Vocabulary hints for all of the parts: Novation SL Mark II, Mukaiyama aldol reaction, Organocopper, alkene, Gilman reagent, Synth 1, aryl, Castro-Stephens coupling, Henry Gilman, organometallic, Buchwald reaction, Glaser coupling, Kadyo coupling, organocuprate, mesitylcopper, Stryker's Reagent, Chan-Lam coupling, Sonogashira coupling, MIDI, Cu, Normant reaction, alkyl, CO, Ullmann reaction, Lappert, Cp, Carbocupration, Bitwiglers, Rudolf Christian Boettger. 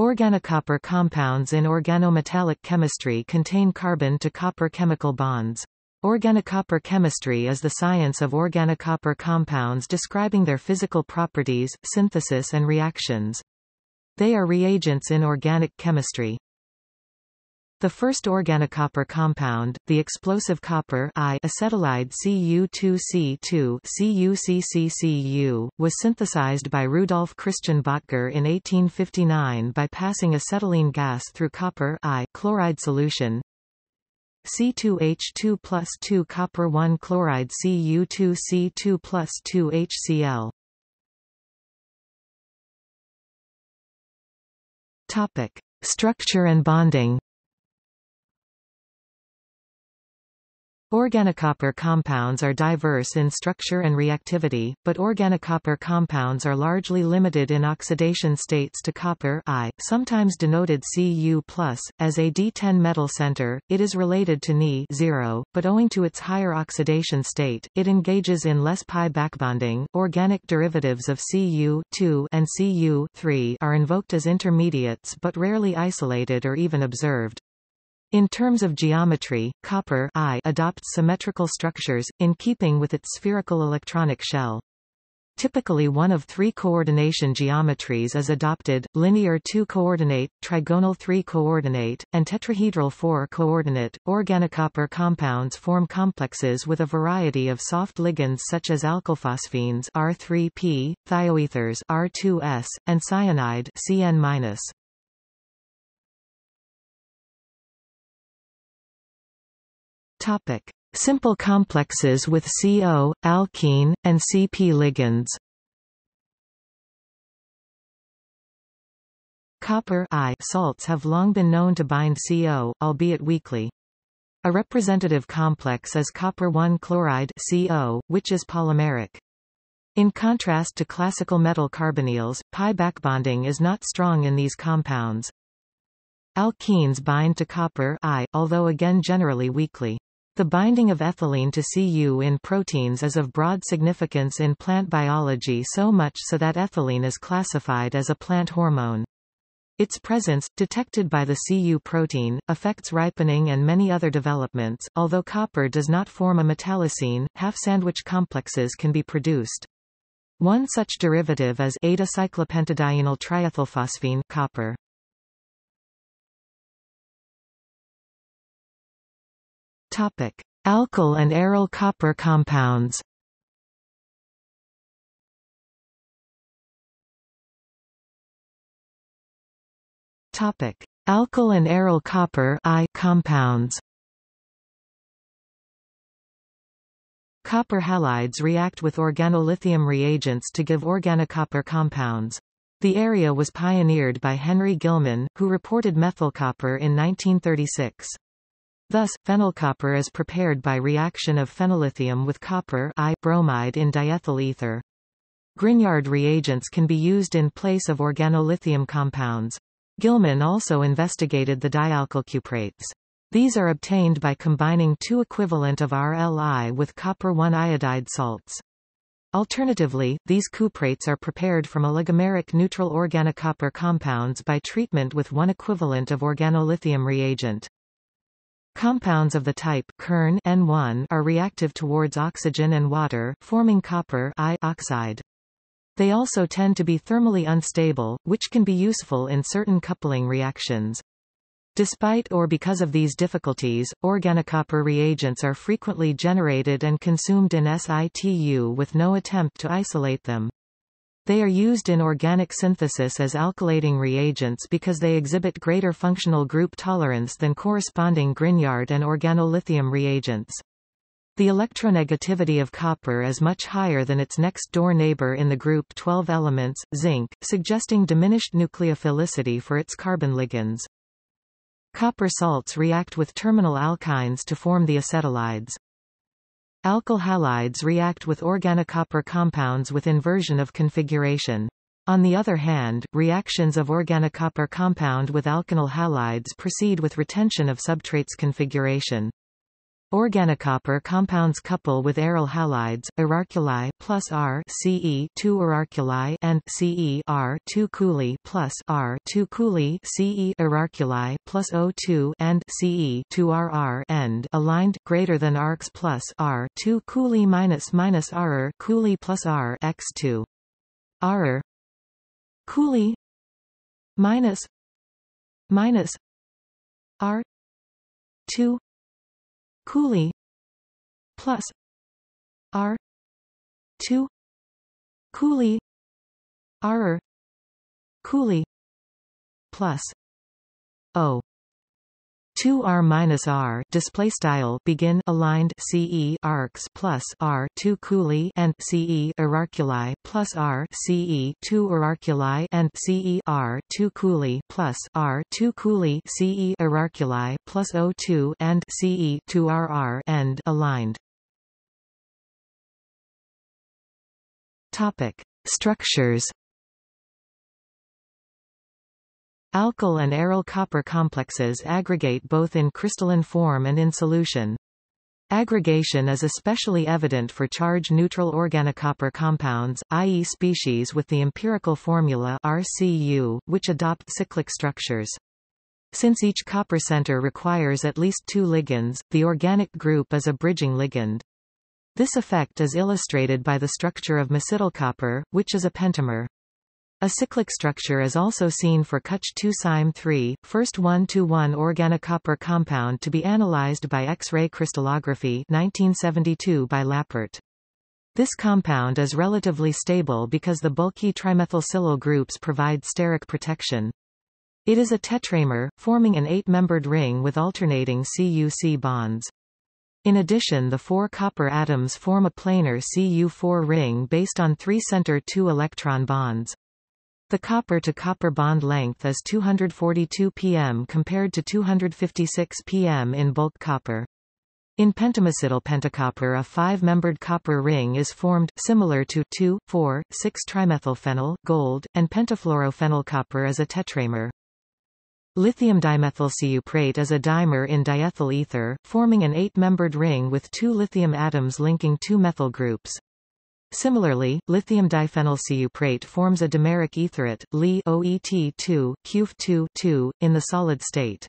Organocopper compounds in organometallic chemistry contain carbon-to-copper chemical bonds. Organocopper chemistry is the science of organocopper compounds describing their physical properties, synthesis and reactions. They are reagents in organic chemistry. The first organocopper compound, the explosive copper acetylide Cu2C2, was synthesized by Rudolf Christian Boettger in 1859 by passing acetylene gas through copper chloride solution. C2H2 plus 2 copper 1 chloride Cu2C2 plus 2 HCl. Structure and bonding. Organocopper compounds are diverse in structure and reactivity, but organocopper compounds are largely limited in oxidation states to copper I, sometimes denoted Cu+. As a D10 metal center, it is related to Ni(O), but owing to its higher oxidation state, it engages in less pi backbonding. Organic derivatives of Cu(2) and Cu(3) are invoked as intermediates but rarely isolated or even observed. In terms of geometry, copper I adopts symmetrical structures, in keeping with its spherical electronic shell. Typically one of three coordination geometries is adopted, linear 2-coordinate, trigonal 3-coordinate, and tetrahedral 4-coordinate. Organocopper compounds form complexes with a variety of soft ligands such as alkylphosphenes R3P, thioethers R2S, and cyanide CN-. Simple complexes with CO, alkene, and Cp ligands. Copper I salts have long been known to bind CO, albeit weakly. A representative complex is copper 1 chloride (CO), which is polymeric. In contrast to classical metal carbonyls, pi backbonding is not strong in these compounds. Alkenes bind to copper I, although again generally weakly. The binding of ethylene to Cu in proteins is of broad significance in plant biology, so much so that ethylene is classified as a plant hormone. Its presence, detected by the Cu protein, affects ripening and many other developments. Although copper does not form a metallocene, half-sandwich complexes can be produced. One such derivative is 8-cyclopentadienyl triethylphosphine copper. Topic: Alkyl and aryl copper compounds. Topic: Alkyl and aryl copper I compounds. Copper halides react with organolithium reagents to give organocopper compounds. The area was pioneered by Henry Gilman, who reported methylcopper in 1936. Thus, phenylcopper is prepared by reaction of phenylithium with copper I bromide in diethyl ether. Grignard reagents can be used in place of organolithium compounds. Gilman also investigated the dialkylcuprates. These are obtained by combining two equivalent of RLI with copper-1 iodide salts. Alternatively, these cuprates are prepared from oligomeric neutral organocopper compounds by treatment with one equivalent of organolithium reagent. Compounds of the type Kern (N1) are reactive towards oxygen and water, forming copper I oxide. They also tend to be thermally unstable, which can be useful in certain coupling reactions. Despite or because of these difficulties, organocopper reagents are frequently generated and consumed in situ with no attempt to isolate them. They are used in organic synthesis as alkylating reagents because they exhibit greater functional group tolerance than corresponding Grignard and organolithium reagents. The electronegativity of copper is much higher than its next-door neighbor in the group 12 elements, zinc, suggesting diminished nucleophilicity for its carbon ligands. Copper salts react with terminal alkynes to form the acetylides. Alkyl halides react with organocopper compounds with inversion of configuration. On the other hand, reactions of organocopper compound with alkanol halides proceed with retention of substrates configuration. Organocopper compounds couple with aryl halides, erarculi plus R Ce 2 erarculi and Ce R 2 Cu plus R 2 Cu Ce erarculi plus O2 and Ce 2 Rr end aligned greater than arcs plus R 2 Cu minus minus Rr Cu plus R x2 Rr Cu minus minus R 2 Cu plus R 2 Cu R Cu plus O 2R minus R display style begin aligned CE arcs plus R 2 Cu and CE erarculi plus R CE 2 erarculi and CE R 2 Cu plus R 2 Cu CE erarculi plus O2 and CE 2 Rr end aligned. Topic: Structures. Alkyl and aryl copper complexes aggregate both in crystalline form and in solution. Aggregation is especially evident for charge-neutral organocopper compounds, i.e. species with the empirical formula RCU, which adopt cyclic structures. Since each copper center requires at least two ligands, the organic group is a bridging ligand. This effect is illustrated by the structure of mesitylcopper, which is a pentamer. A cyclic structure is also seen for Cuch2-Cym3, first 1-to-1 organocopper compound to be analyzed by X-ray crystallography 1972 by Lappert. This compound is relatively stable because the bulky trimethylsilyl groups provide steric protection. It is a tetramer, forming an 8-membered ring with alternating CuC bonds. In addition, the 4 copper atoms form a planar Cu4 ring based on 3 center 2 electron bonds. The copper-to-copper bond length is 242 pm compared to 256 pm in bulk copper. In pentamesytyl pentacopper, a 5-membered copper ring is formed, similar to 2,4,6-trimethylphenyl, gold, and pentafluorophenylcopper is a tetramer. Lithium dimethylcuprate is a dimer in diethyl ether, forming an 8-membered ring with 2 lithium atoms linking 2 methyl groups. Similarly, lithium diphenylcuprate forms a dimeric etheret, Li OET2, CuF2, in the solid state.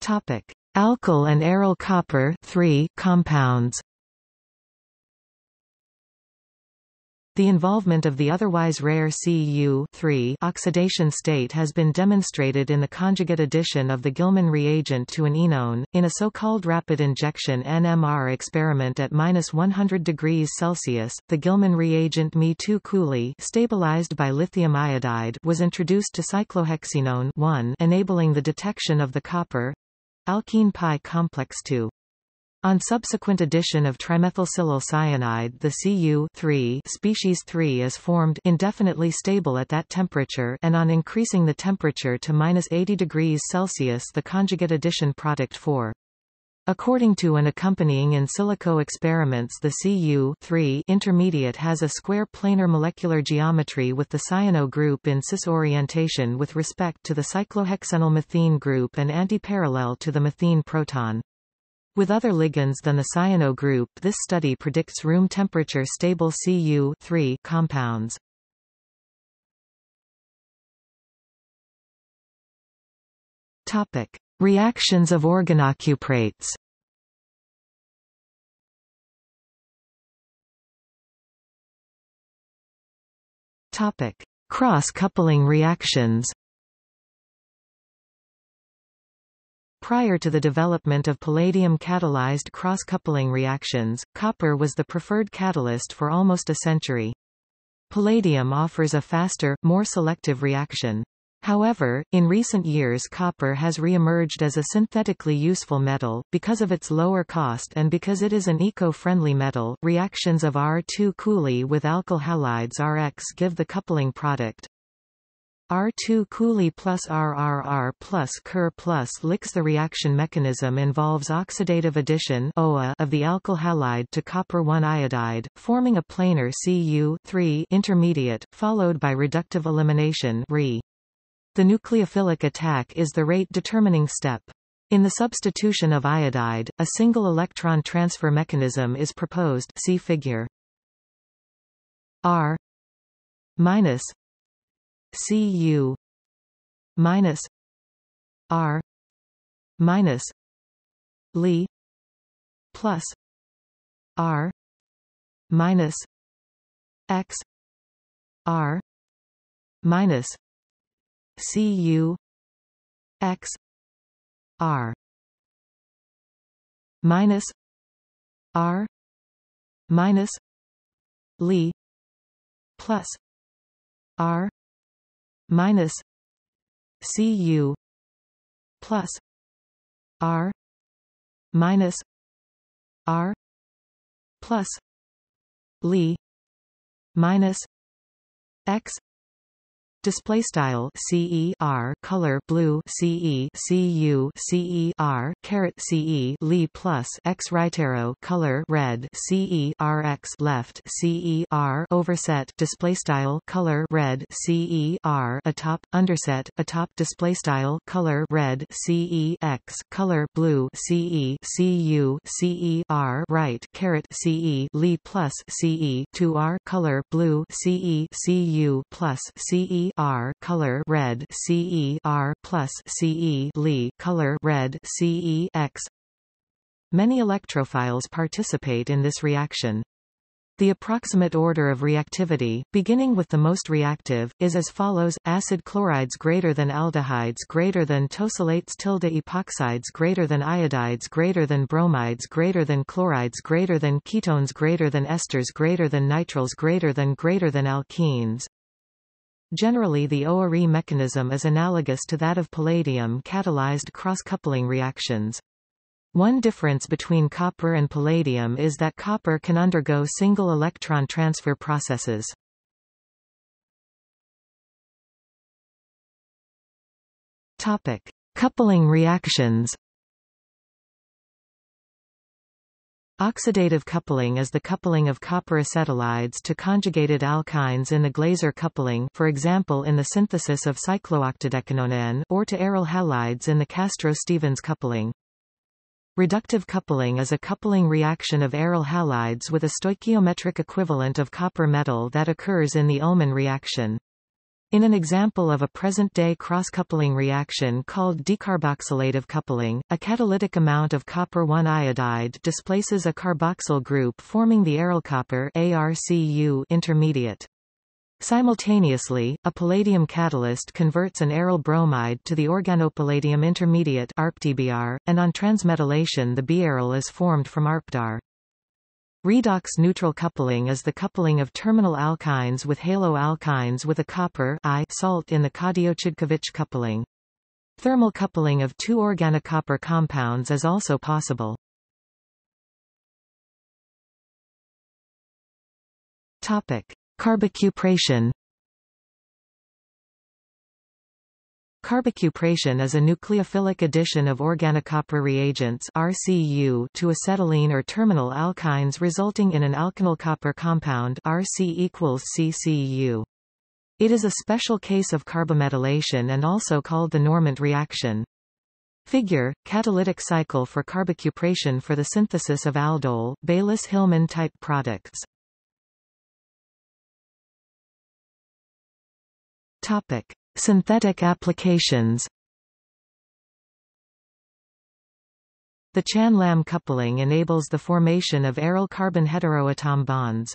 Topic: Alkyl and aryl copper compounds. The involvement of the otherwise rare Cu oxidation state has been demonstrated in the conjugate addition of the Gilman reagent to an enone, in a so-called rapid injection NMR experiment at -100°C. The Gilman reagent Me2Cu stabilized by lithium iodide was introduced to cyclohexenone 1, enabling the detection of the copper alkene pi complex 2. On subsequent addition of trimethylsilyl cyanide, the Cu species 3 is formed, indefinitely stable at that temperature, and on increasing the temperature to -80°C, the conjugate addition product 4. According to and accompanying in silico experiments, the Cu intermediate has a square planar molecular geometry with the cyano group in cis orientation with respect to the cyclohexenylmethene group and antiparallel to the methene proton. With other ligands than the cyano group, this study predicts room temperature stable Cu compounds. Topic: Reactions of organocuprates. Topic: Cross-coupling reactions. Prior to the development of palladium-catalyzed cross-coupling reactions, copper was the preferred catalyst for almost a century. Palladium offers a faster, more selective reaction. However, in recent years copper has re-emerged as a synthetically useful metal, because of its lower cost and because it is an eco-friendly metal. Reactions of R2Cu with alkyl halides Rx give the coupling product. R2 Cu plus RrR plus Cr plus Lix. The reaction mechanism involves oxidative addition (OA) of the alkyl halide to copper-1 iodide, forming a planar Cu intermediate, followed by reductive elimination (Re). the nucleophilic attack is the rate-determining step. In the substitution of iodide, a single electron transfer mechanism is proposed. See figure. R minus Cu minus R minus Li plus R minus X R minus Cu X R minus R minus Li plus R minus Cu plus R minus R plus Li minus X. Display style CER color blue CE CU CER caret CE Li plus X right arrow color red CERX left CER overset display style color red CER atop underset atop display style color red CEX color blue CE CU CER right caret CE Li plus CE 2R color blue CE CU plus CE R color red CER plus CE Li color red CEX. Many electrophiles participate in this reaction. The approximate order of reactivity, beginning with the most reactive, is as follows: acid chlorides greater than aldehydes greater than tosylates tilde epoxides greater than iodides greater than bromides greater than chlorides greater than ketones greater than esters greater than nitriles greater than alkenes. Generally the ORE mechanism is analogous to that of palladium-catalyzed cross-coupling reactions. One difference between copper and palladium is that copper can undergo single electron transfer processes. Topic: Coupling reactions. Oxidative coupling is the coupling of copper acetylides to conjugated alkynes in the Glaser coupling, for example in the synthesis of cyclooctadecanonan, or to aryl halides in the Castro-Stephens coupling. Reductive coupling is a coupling reaction of aryl halides with a stoichiometric equivalent of copper metal that occurs in the Ullmann reaction. In an example of a present-day cross-coupling reaction called decarboxylative coupling, a catalytic amount of copper-1 iodide displaces a carboxyl group forming the arylcopper intermediate. Simultaneously, a palladium catalyst converts an aryl bromide to the organopalladium intermediate, and on transmetallation the biaryl is formed from ARPDAR. Redox-neutral coupling is the coupling of terminal alkynes with haloalkynes with a copper I salt in the Kadyo coupling. Thermal coupling of two organocopper compounds is also possible. Carbocupration. Carbocupration is a nucleophilic addition of organocopper reagents (RCU) to acetylene or terminal alkynes, resulting in an alkenyl copper compound (Rc = CCU). It is a special case of carbometallation and also called the Normant reaction. Figure: catalytic cycle for carbocupration for the synthesis of aldol, Bayliss-Hillman type products. Topic: Synthetic applications. The Chan-Lam coupling enables the formation of aryl carbon heteroatom bonds.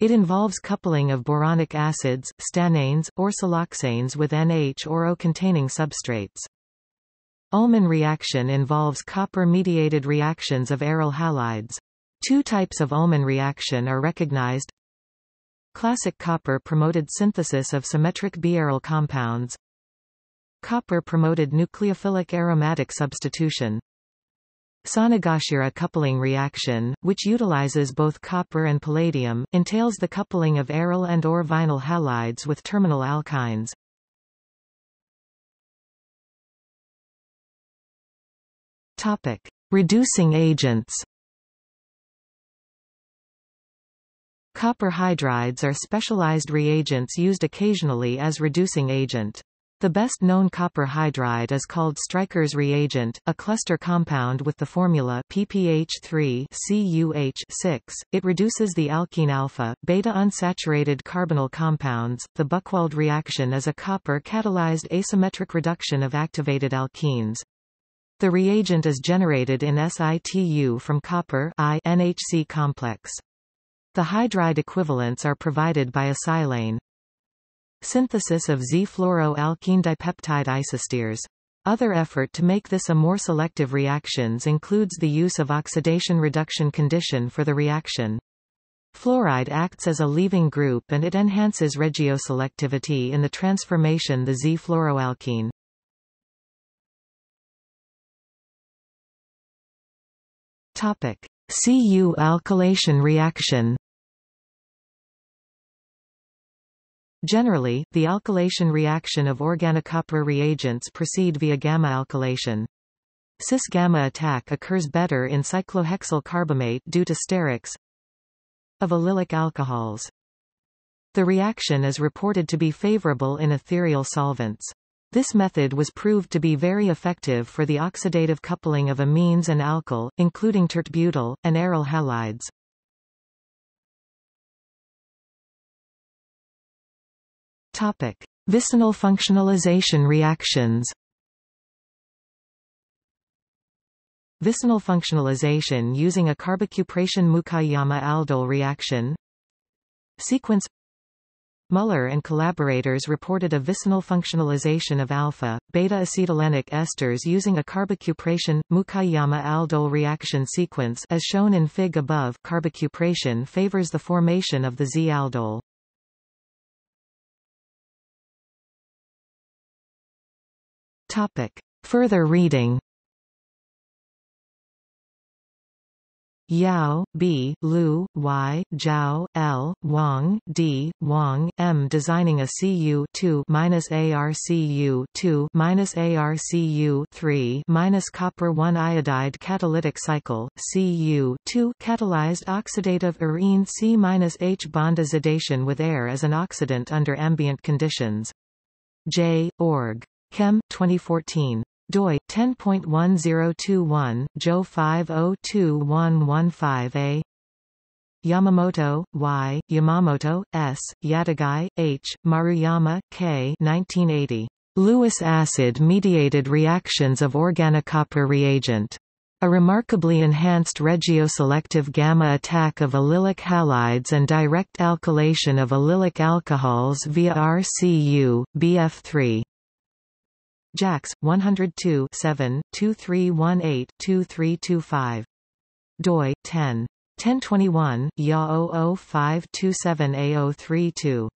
It involves coupling of boronic acids, stannanes, or siloxanes with NH or O-containing substrates. Ullmann reaction involves copper-mediated reactions of aryl halides. Two types of Ullmann reaction are recognized: classic copper-promoted synthesis of symmetric biaryl compounds, copper-promoted nucleophilic aromatic substitution. Sonogashira coupling reaction, which utilizes both copper and palladium, entails the coupling of aryl and/or vinyl halides with terminal alkynes. Topic: Reducing agents. Copper hydrides are specialized reagents used occasionally as reducing agent. The best known copper hydride is called Stryker's reagent, a cluster compound with the formula PPH3CuH6. It reduces the alkene alpha, beta unsaturated carbonyl compounds. The Buchwald reaction is a copper catalyzed asymmetric reduction of activated alkenes. The reagent is generated in situ from copper I-NHC complex. The hydride equivalents are provided by a silane. Synthesis of Z-fluoroalkene dipeptide isosteres. Other effort to make this a more selective reactions includes the use of oxidation reduction condition for the reaction. Fluoride acts as a leaving group and it enhances regioselectivity in the transformation the Z-fluoroalkene. Topic: Cu alkylation reaction. Generally, the alkylation reaction of organocopper reagents proceed via gamma alkylation. Cis-gamma attack occurs better in cyclohexyl carbamate due to sterics of allylic alcohols. The reaction is reported to be favorable in ethereal solvents. This method was proved to be very effective for the oxidative coupling of amines and alkyl, including tert-butyl, and aryl halides. Topic: Vicinal functionalization reactions. Vicinal functionalization using a carbocupration Mukaiyama aldol reaction. Sequence: Muller and collaborators reported a vicinal functionalization of alpha, beta acetylenic esters using a carbocupration Mukaiyama aldol reaction sequence as shown in Fig above. Carbocupration favors the formation of the Z-aldol. Further reading: Yao, B, Lu, Y, Zhao, L, Wang, D, Wang, M. Designing a Cu2-ARCu2-ARCu3-copper-1 iodide catalytic cycle, Cu2 catalyzed oxidative arene C-H bond azidation with air as an oxidant under ambient conditions. J. Org. Chem. 2014. doi 10.1021 jo 5021115a. Yamamoto, Y, Yamamoto, S, Yatagai, H, Maruyama, K. 1980. Lewis acid-mediated reactions of organocopper reagent. A remarkably enhanced regioselective gamma attack of allylic halides and direct alkylation of allylic alcohols via RCU, BF3. JAX 102-7-2318-2325. DOI 10.1021/YA00527A032.